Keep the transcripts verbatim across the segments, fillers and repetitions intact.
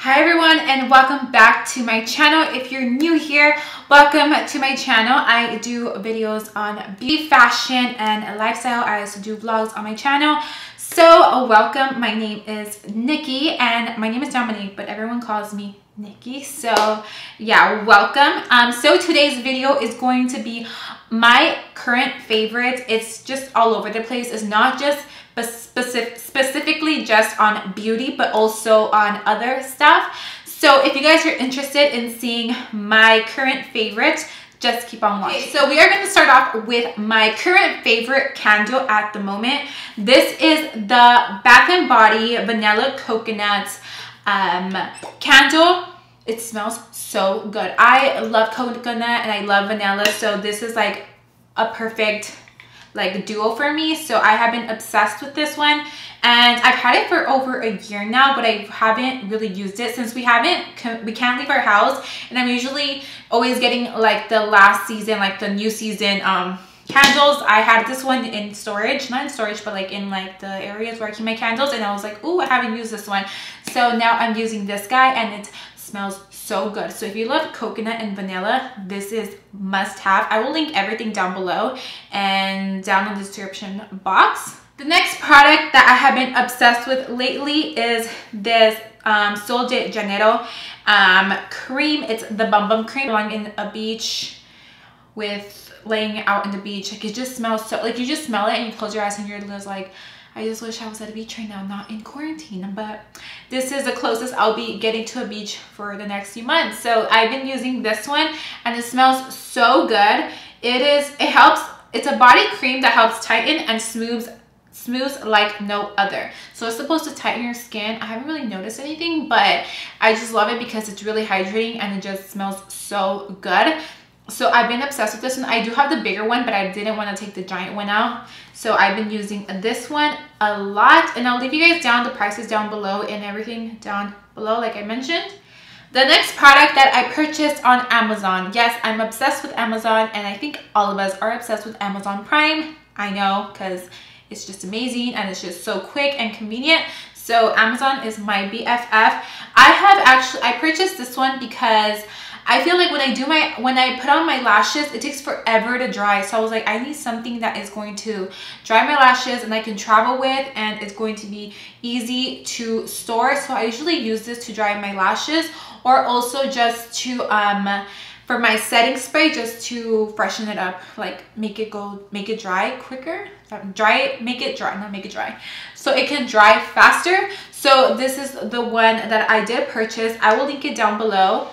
Hi everyone, and welcome back to my channel. If you're new here, welcome to my channel. I do videos on beauty, fashion, and lifestyle. I also do vlogs on my channel. So welcome. My name is Nikki, and my name is Dominique, but everyone calls me Nikki. So yeah, welcome. Um, so today's video is going to be my current favorites. It's just all over the place. It's not just Specific, specifically just on beauty, but also on other stuff. So if you guys are interested in seeing my current favorites, just keep on watching. Okay, so we are going to start off with my current favorite candle at the moment. This is the Bath and Body Vanilla Coconut um, candle. It smells so good. I love coconut and I love vanilla, so this is like a perfect like duo for me. So I have been obsessed with this one, and I've had it for over a year now, but I haven't really used it since we haven't we can't leave our house, and I'm usually always getting like the last season, like the new season um candles. I had this one in storage, not in storage, but like in like the areas where I keep my candles, and I was like, oh, I haven't used this one, so now I'm using this guy, and it smells so good. So if you love coconut and vanilla, this is must have. I will link everything down below and down in the description box. The next product that I have been obsessed with lately is this um, Sol de Janeiro um, cream. It's the Bum Bum Cream. Going in a beach with laying out in the beach. Like it just smells so, like you just smell it and you close your eyes and you're just like, I just wish I was at a beach right now, not in quarantine, but this is the closest I'll be getting to a beach for the next few months. So I've been using this one, and it smells so good. It is, it helps, it's a body cream that helps tighten and smooths, smooths like no other. So it's supposed to tighten your skin. I haven't really noticed anything, but I just love it because it's really hydrating and it just smells so good. So I've been obsessed with this one. I do have the bigger one, but I didn't want to take the giant one out. So I've been using this one a lot. And I'll leave you guys down the prices down below and everything down below, like I mentioned. The next product that I purchased on Amazon. Yes, I'm obsessed with Amazon, and I think all of us are obsessed with Amazon Prime. I know, because it's just amazing and it's just so quick and convenient. So Amazon is my B F F. I have actually, I purchased this one because I feel like when I do my, when I put on my lashes, it takes forever to dry. So I was like, I need something that is going to dry my lashes and I can travel with, and it's going to be easy to store. So I usually use this to dry my lashes, or also just to, um, for my setting spray, just to freshen it up, like make it go, make it dry quicker. Dry it, make it dry, not make it dry. So it can dry faster. So this is the one that I did purchase. I will link it down below.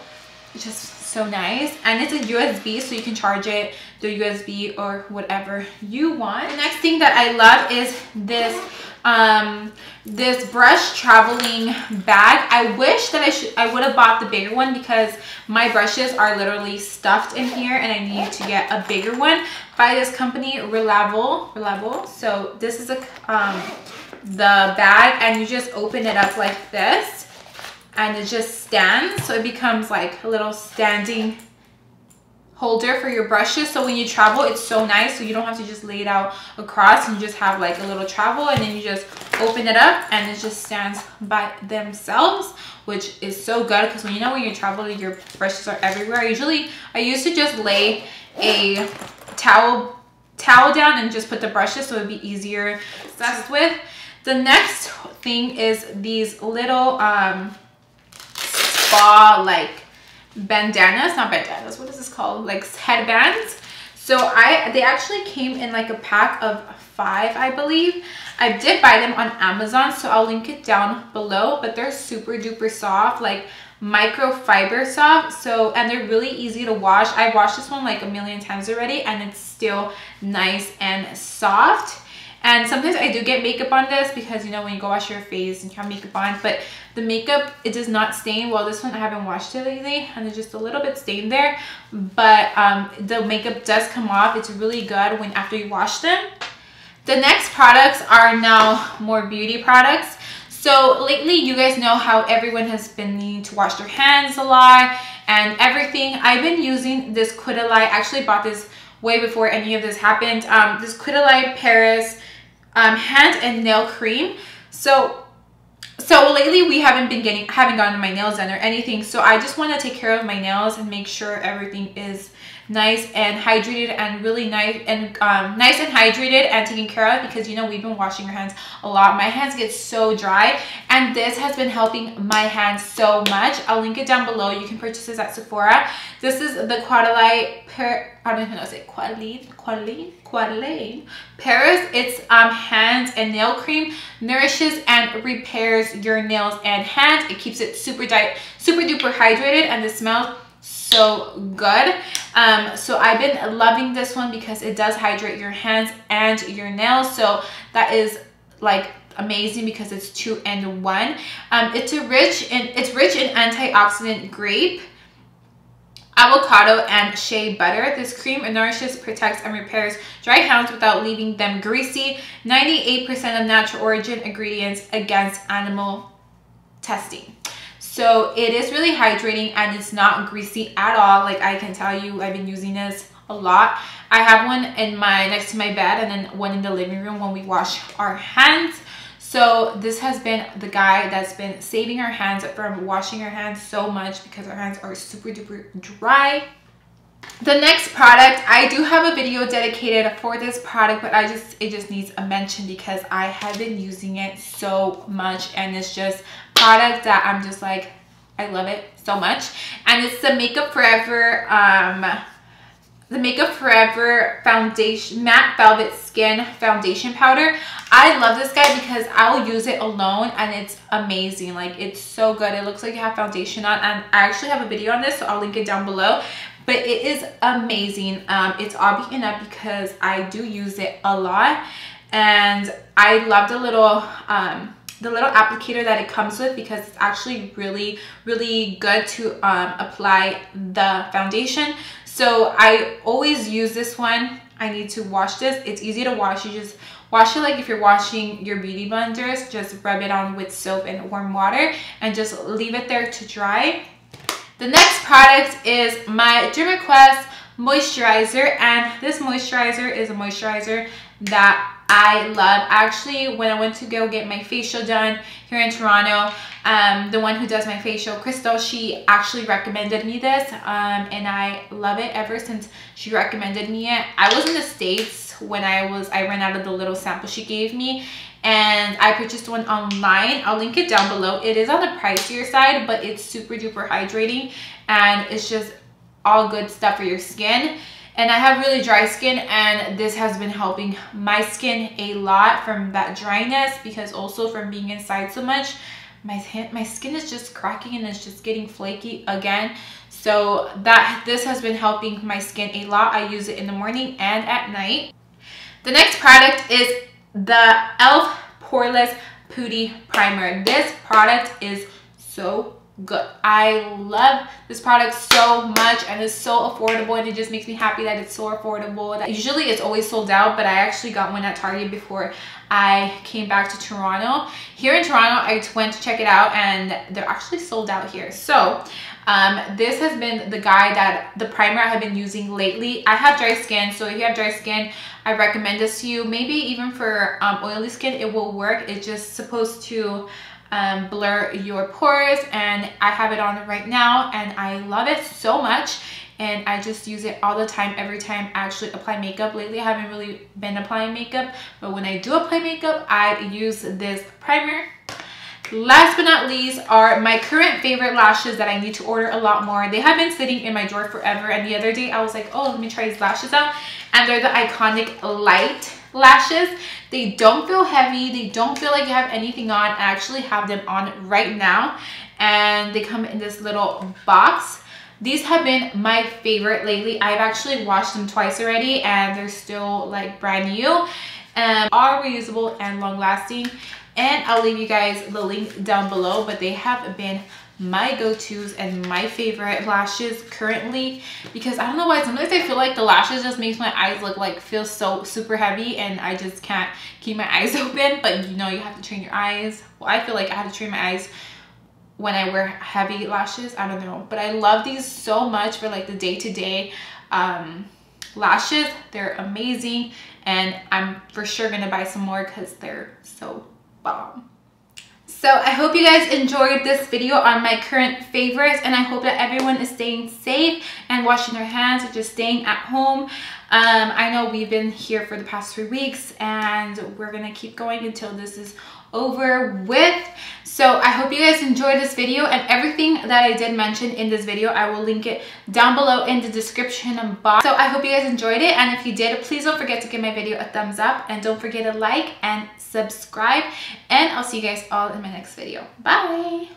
It's just so nice, and it's a U S B, so you can charge it through U S B or whatever you want. The next thing that I love is this um this brush traveling bag. I wish that I should I would have bought the bigger one, because my brushes are literally stuffed in here and I need to get a bigger one by this company, Relavel. Relavel. So this is a um the bag, and you just open it up like this, and it just stands, so it becomes like a little standing holder for your brushes. So when you travel, it's so nice, so you don't have to just lay it out across, and you just have like a little travel, and then you just open it up and it just stands by themselves, which is so good, because when you know when you travel, your brushes are everywhere. Usually I used to just lay a towel towel down and just put the brushes, so it'd be easier to obsess with. The next thing is these little um spa like bandanas, not bandanas, what is this called, like headbands. So I they actually came in like a pack of five, I believe. I did buy them on Amazon, so I'll link it down below, but they're super duper soft, like microfiber soft. So, and they're really easy to wash. I washed this one like a million times already, and it's still nice and soft. And sometimes I do get makeup on this, because you know when you go wash your face and you have makeup on, but the makeup, it does not stain. Well, this one I haven't washed it lately, and there's just a little bit stained there, but um, the makeup does come off. It's really good when after you wash them. The next products are now more beauty products. So lately, you guys know how everyone has been needing to wash their hands a lot and everything. I've been using this Cetaphil. I actually bought this way before any of this happened. Um, this Cetaphil Paris Um, hand and nail cream. So So lately we haven't been getting, haven't gotten my nails done or anything. So I just want to take care of my nails and make sure everything is nice and hydrated and really nice and um, nice and hydrated and taken care of, because you know we've been washing our hands a lot. My hands get so dry, and this has been helping my hands so much. I'll link it down below. You can purchase this at Sephora. This is the Quadalite per. I don't even know if it's Quadalite, Quadalite, Quadalite Paris. It's um hands and nail cream. Nourishes and repairs your nails and hands. It keeps it super diet, super duper hydrated, and the smell. So good. Um, so I've been loving this one because it does hydrate your hands and your nails. So that is like amazing because it's two and one. Um, it's a rich and it's rich in antioxidant grape, avocado, and shea butter. This cream nourishes, protects, and repairs dry hands without leaving them greasy. ninety-eight percent of natural origin ingredients against animal testing. So it is really hydrating and it's not greasy at all. Like I can tell you, I've been using this a lot. I have one in my next to my bed and then one in the living room when we wash our hands. So this has been the guy that's been saving our hands from washing our hands so much because our hands are super duper dry. The next product, I do have a video dedicated for this product, but I just it just needs a mention because I have been using it so much, and it's just product that I'm just like, I love it so much. And it's the Makeup Forever um the Makeup Forever foundation, matte velvet skin foundation powder. I love this guy because I'll use it alone and it's amazing. Like it's so good. It looks like you have foundation on, and I actually have a video on this, so I'll link it down below. But it is amazing. Um, it's all beaten up because I do use it a lot, and I love the little um, the little applicator that it comes with because it's actually really really good to um, apply the foundation. So I always use this one. I need to wash this. It's easy to wash. You just wash it like if you're washing your beauty blenders. Just rub it on with soap and warm water and just leave it there to dry. The next product is my Dermaquest moisturizer, and this moisturizer is a moisturizer that I love. Actually, when I went to go get my facial done here in Toronto, um, the one who does my facial, Crystal, she actually recommended me this, um, and I love it ever since she recommended me it. I was in the States when I was, I ran out of the little sample she gave me, and I purchased one online. I'll link it down below. It is on the pricier side, but it's super duper hydrating, and it's just all good stuff for your skin. And I have really dry skin, and this has been helping my skin a lot from that dryness, because also from being inside so much, my hand, my skin is just cracking and it's just getting flaky again. So that this has been helping my skin a lot. I use it in the morning and at night. The next product is the E L F Poreless Putty Primer. This product is so good. I love this product so much, and it's so affordable, and it just makes me happy that it's so affordable. That usually it's always sold out, but I actually got one at Target before I came back to Toronto. Here in Toronto, I went to check it out, and they're actually sold out here. So um, this has been the guy that the primer I have been using lately. I have dry skin, so if you have dry skin, I recommend this to you. Maybe even for um, oily skin, it will work. It's just supposed to um, blur your pores, and I have it on right now, and I love it so much, and I just use it all the time, every time I actually apply makeup. Lately, I haven't really been applying makeup, but when I do apply makeup, I use this primer. Last but not least are my current favorite lashes that I need to order a lot more. They have been sitting in my drawer forever, and the other day I was like, oh, let me try these lashes out, and they're the Iconic Light lashes. They don't feel heavy, they don't feel like you have anything on. I actually have them on right now, and they come in this little box. These have been my favorite lately. I've actually washed them twice already, and they're still like brand new, and are reusable and long lasting. And I'll leave you guys the link down below, but they have been my go-tos and my favorite lashes currently, because I don't know why, sometimes I feel like the lashes just makes my eyes look like feel so super heavy, and I just can't keep my eyes open. But you know, you have to train your eyes. Well, I feel like I have to train my eyes when I wear heavy lashes. I don't know, but I love these so much for like the day-to-day um lashes. They're amazing, and I'm for sure gonna buy some more because they're so bomb. So So I hope you guys enjoyed this video on my current favorites, and I hope that everyone is staying safe and washing their hands or just staying at home. Um, I know we've been here for the past three weeks and we're gonna keep going until this is over with. So I hope you guys enjoyed this video, and everything that I did mention in this video, I will link it down below in the description box. So I hope you guys enjoyed it, and if you did, please don't forget to give my video a thumbs up, and don't forget to like and subscribe, and I'll see you guys all in my next video. Bye!